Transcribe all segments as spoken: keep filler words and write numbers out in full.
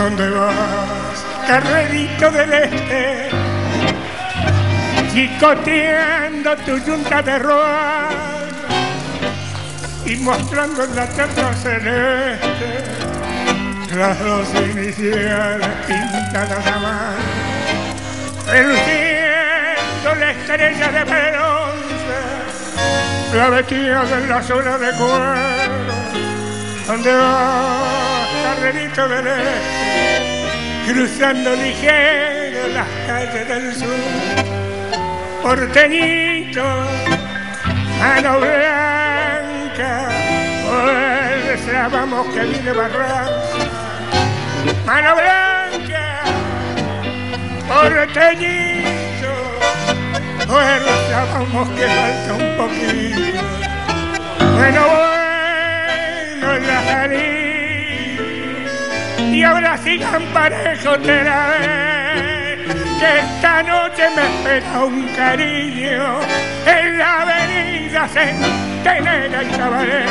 ¿Dónde vas, carrerito del este? Chicoteando tu yunta de roa y mostrando en la tierra celeste las dos iniciales pintadas a mano, reluciendo la estrella de bronce, la vestida en la zona de cuero. ¿Dónde vas, carrerito del este? Cruzando ligero las calles del sur, porteñito, mano blanca, fuerza, vamos que viene Barranca. Mano blanca, porteñito, fuerza, vamos que falta un poquito. Bueno, bueno, la salida. Y ahora sigan parejos de la vez, que esta noche me espera un cariño en la avenida Centenera y Cabaret.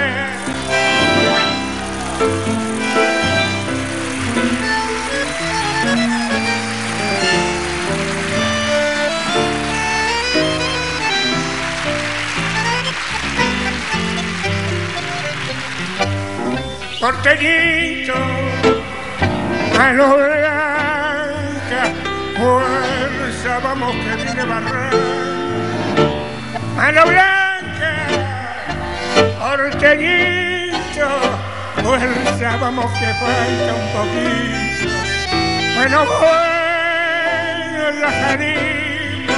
Porteñito, mano blanca, fuerza, vamos que viene Barranca. Mano blanca, porteñito, fuerza, vamos que falta un poquito. Bueno, bueno, la jarima,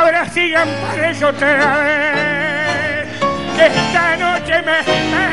ahora sigan para eso otra vez, que esta noche me...